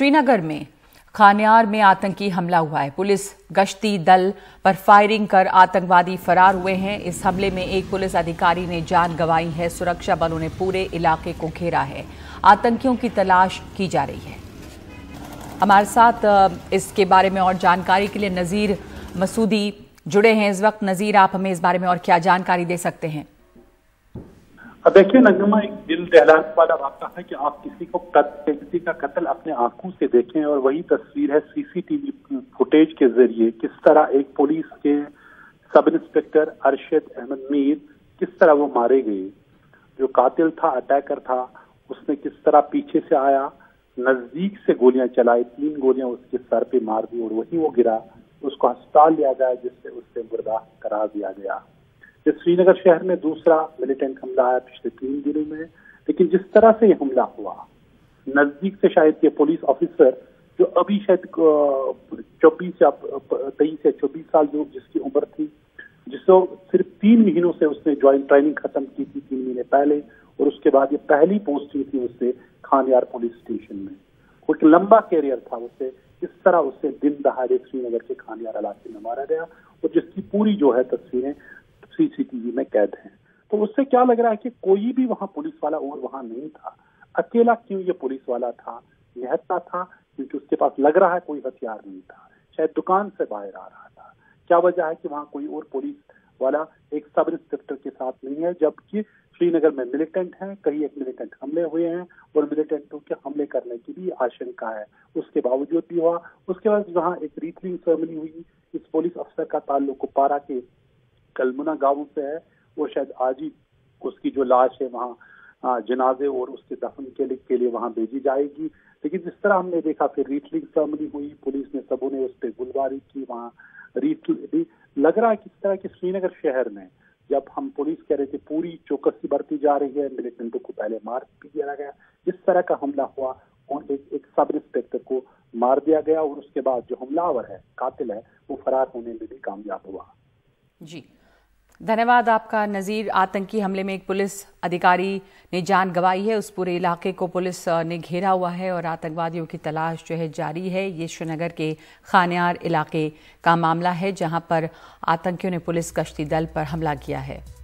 श्रीनगर में खान्यार में आतंकी हमला हुआ है। पुलिस गश्ती दल पर फायरिंग कर आतंकवादी फरार हुए हैं। इस हमले में एक पुलिस अधिकारी ने जान गंवाई है। सुरक्षा बलों ने पूरे इलाके को घेरा है। आतंकियों की तलाश की जा रही है। हमारे साथ इसके बारे में और जानकारी के लिए नज़ीर मसूदी जुड़े हैं इस वक्त। नज़ीर, आप हमें इस बारे में और क्या जानकारी दे सकते हैं? देखिए नगमा, एक दिल दहलाने वाला वाक़ा है कि आप किसी का कत्ल अपने आंखों से देखें, और वही तस्वीर है सीसीटीवी फुटेज के जरिए किस तरह एक पुलिस के सब इंस्पेक्टर अरशद अहमद मीर किस तरह वो मारे गए। जो कातिल था, अटैकर था, उसने किस तरह पीछे से आया, नजदीक से गोलियां चलाई, 3 गोलियां उसके सर पे मार दी और वहीं वो गिरा। उसको अस्पताल लिया गया जिससे उससे मुर्दा करार दिया गया। ये श्रीनगर शहर में दूसरा मिलिटेंट हमला आया पिछले 3 दिनों में, लेकिन जिस तरह से ये हमला हुआ नजदीक से, शायद ये पुलिस ऑफिसर जो अभी शायद 23 या 24 साल जो जिसकी उम्र थी, जिसको सिर्फ 3 महीनों से उसने ज्वाइंट ट्रेनिंग खत्म की थी 3 महीने पहले, और उसके बाद ये पहली पोस्टिंग थी उससे खान्यार पुलिस स्टेशन में। एक लंबा कैरियर था उससे, इस तरह उससे दिन दहाड़े श्रीनगर के खान्यार इलाके में मारा गया, और जिसकी पूरी जो है तस्वीरें सीसीटीवी में कैद हैं। तो उससे क्या लग रहा है कि कोई भी वहां पुलिस वाला और वहां नहीं था। अकेला क्यों ये पुलिस वाला था? निहत्ता था क्योंकि उसके पास लग रहा है कोई हथियार नहीं था, शायद दुकान से बाहर आ रहा था। क्या वजह है कि वहां कोई और पुलिस वाला एक सब इंस्पेक्टर के साथ नहीं है, जबकि श्रीनगर में मिलिटेंट हैं, कहीं एक मिलिटेंट हमले हुए हैं और मिलिटेंटों के हमले करने की भी आशंका है। उसके बावजूद भी हुआ। उसके बाद वहाँ एक रीथलिंग सेरेमनी हुई। इस पुलिस अफसर का ताल्लुक कुपवारा के कलमुना गाँव से है, वो शायद आज ही उसकी जो लाश है वहाँ जनाजे और उसके दफन के लिए वहाँ भेजी जाएगी। लेकिन जिस तरह हमने देखा फिर रीथलिंग सेरेमनी हुई, पुलिस ने सबों ने उस पर गुलबारी की वहाँ रीथलिंग। लग रहा है किस तरह के श्रीनगर शहर में जब हम पुलिस कह रहे थे पूरी चौकसी बरती जा रही है, मिलिटेंटों को पहले मार दिया गया, इस तरह का हमला हुआ और एक सब इंस्पेक्टर को मार दिया गया, और उसके बाद जो हमलावर है, कातिल है, वो फरार होने में भी कामयाब हुआ। जी, धन्यवाद आपका नज़ीर। आतंकी हमले में एक पुलिस अधिकारी ने जान गंवाई है। उस पूरे इलाके को पुलिस ने घेरा हुआ है और आतंकवादियों की तलाश जो है जारी है। ये श्रीनगर के खान्यार इलाके का मामला है जहां पर आतंकियों ने पुलिस गश्ती दल पर हमला किया है।